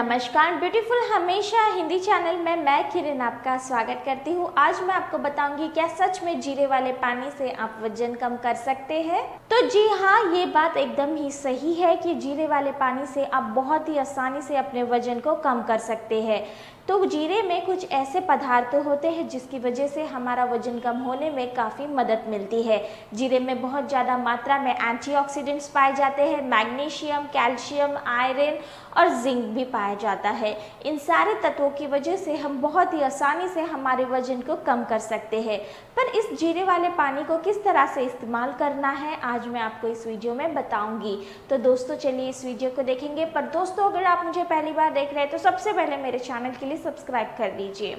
नमस्कार ब्यूटीफुल हमेशा हिंदी चैनल में मैं किरण आपका स्वागत करती हूँ। आज मैं आपको बताऊंगी क्या सच में जीरे वाले पानी से आप वजन कम कर सकते हैं। तो जी हाँ, ये बात एकदम ही सही है कि जीरे वाले पानी से आप बहुत ही आसानी से अपने वजन को कम कर सकते हैं। तो जीरे में कुछ ऐसे पदार्थ होते हैं जिसकी वजह से हमारा वजन कम होने में काफ़ी मदद मिलती है। जीरे में बहुत ज़्यादा मात्रा में एंटीऑक्सीडेंट्स पाए जाते हैं, मैग्नीशियम, कैल्शियम, आयरन और जिंक भी पाया जाता है। इन सारे तत्वों की वजह से हम बहुत ही आसानी से हमारे वजन को कम कर सकते हैं। पर इस जीरे वाले पानी को किस तरह से इस्तेमाल करना है आज मैं आपको इस वीडियो में बताऊंगी। तो दोस्तों चलिए इस वीडियो को देखेंगे। पर दोस्तों अगर आप मुझे पहली बार देख रहे हैं तो सबसे पहले मेरे चैनल के लिए सब्सक्राइब कर लीजिए।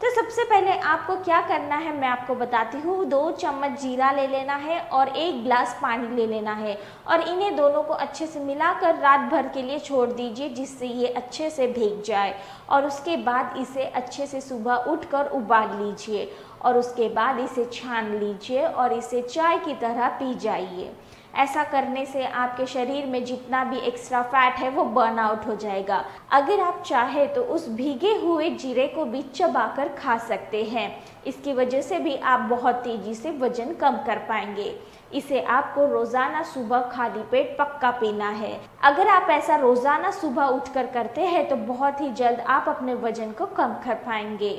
तो सबसे पहले आपको क्या करना है मैं आपको बताती हूँ। 2 चम्मच जीरा ले लेना है और 1 गिलास पानी ले लेना है और इन्हें दोनों को अच्छे से मिलाकर रात भर के लिए छोड़ दीजिए जिससे ये अच्छे से भीग जाए। और उसके बाद इसे अच्छे से सुबह उठकर उबाल लीजिए और उसके बाद इसे छान लीजिए और इसे चाय की तरह पी जाइए। ऐसा करने से आपके शरीर में जितना भी एक्स्ट्रा फैट है वो बर्न आउट हो जाएगा। अगर आप चाहे तो उस भीगे हुए जीरे को भी चबाकर खा सकते हैं। इसकी वजह से भी आप बहुत तेज़ी से वजन कम कर पाएंगे। इसे आपको रोज़ाना सुबह खाली पेट पक्का पीना है। अगर आप ऐसा रोज़ाना सुबह उठकर करते हैं तो बहुत ही जल्द आप अपने वजन को कम कर पाएंगे।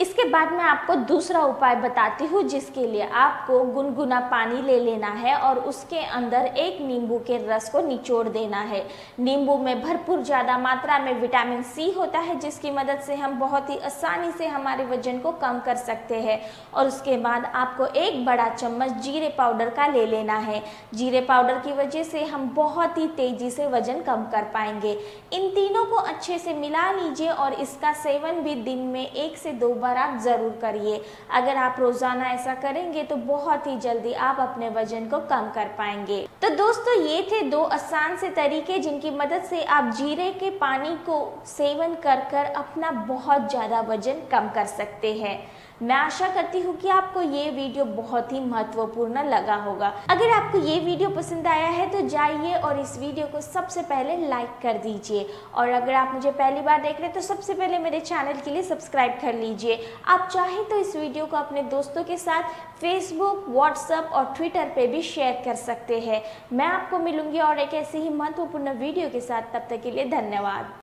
इसके बाद मैं आपको दूसरा उपाय बताती हूँ जिसके लिए आपको गुनगुना पानी ले लेना है और उसके अंदर 1 नींबू के रस को निचोड़ देना है। नींबू में भरपूर ज़्यादा मात्रा में विटामिन सी होता है जिसकी मदद से हम बहुत ही आसानी से हमारे वजन को कम कर सकते हैं। और उसके बाद आपको 1 बड़ा चम्मच जीरे पाउडर का ले लेना है। जीरे पाउडर की वजह से हम बहुत ही तेज़ी से वजन कम कर पाएंगे। इन तीनों को अच्छे से मिला लीजिए और इसका सेवन भी दिन में 1 से 2 बार आप जरूर करिए। अगर आप रोजाना ऐसा करेंगे तो बहुत ही जल्दी आप अपने वजन को कम कर पाएंगे। तो दोस्तों ये थे 2 आसान से तरीके जिनकी मदद से आप जीरे के पानी को सेवन कर अपना बहुत ज़्यादा वजन कम कर सकते हैं। मैं आशा करती हूँ कि आपको ये वीडियो बहुत ही महत्वपूर्ण लगा होगा। अगर आपको ये वीडियो पसंद आया है तो जाइए और इस वीडियो को सबसे पहले लाइक कर दीजिए। और अगर आप मुझे पहली बार देख रहे हैं तो सबसे पहले मेरे चैनल के लिए सब्सक्राइब कर लीजिए। आप चाहे तो इस वीडियो को अपने दोस्तों के साथ फेसबुक, व्हाट्सएप और ट्विटर पे भी शेयर कर सकते हैं। मैं आपको मिलूंगी और एक ऐसी ही महत्वपूर्ण वीडियो के साथ। तब तक के लिए धन्यवाद।